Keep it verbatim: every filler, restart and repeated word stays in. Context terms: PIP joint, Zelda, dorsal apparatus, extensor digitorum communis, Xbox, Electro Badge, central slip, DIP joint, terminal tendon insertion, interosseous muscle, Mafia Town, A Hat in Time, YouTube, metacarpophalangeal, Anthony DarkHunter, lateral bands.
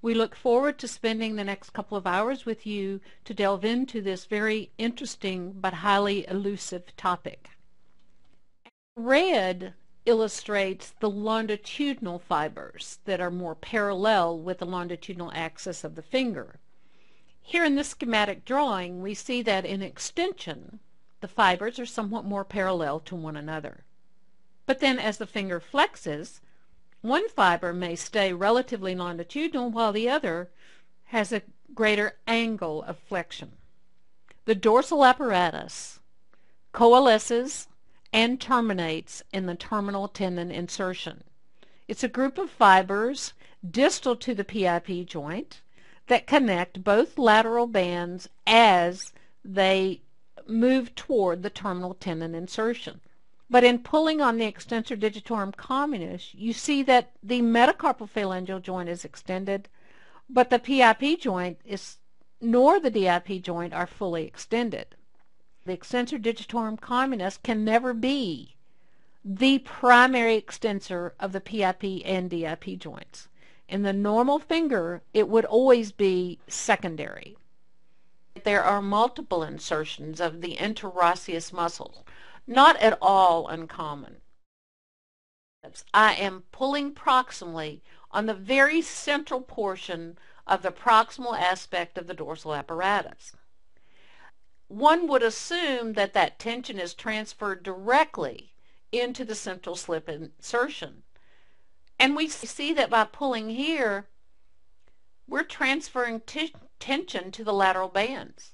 We look forward to spending the next couple of hours with you to delve into this very interesting but highly elusive topic. Red illustrates the longitudinal fibers that are more parallel with the longitudinal axis of the finger. Here in this schematic drawing, we see that in extension, the fibers are somewhat more parallel to one another. But then as the finger flexes, one fiber may stay relatively longitudinal while the other has a greater angle of flexion. The dorsal apparatus coalesces and terminates in the terminal tendon insertion. It's a group of fibers distal to the P I P joint that connect both lateral bands as they move toward the terminal tendon insertion. But in pulling on the extensor digitorum communis, you see that the metacarpophalangeal joint is extended, but the P I P joint is, nor the D I P joint are fully extended. The extensor digitorum communis can never be the primary extensor of the P I P and D I P joints. In the normal finger, it would always be secondary. There are multiple insertions of the interosseous muscle. Not at all uncommon. I am pulling proximally on the very central portion of the proximal aspect of the dorsal apparatus. One would assume that that tension is transferred directly into the central slip insertion. And we see that by pulling here, we're transferring tension to the lateral bands.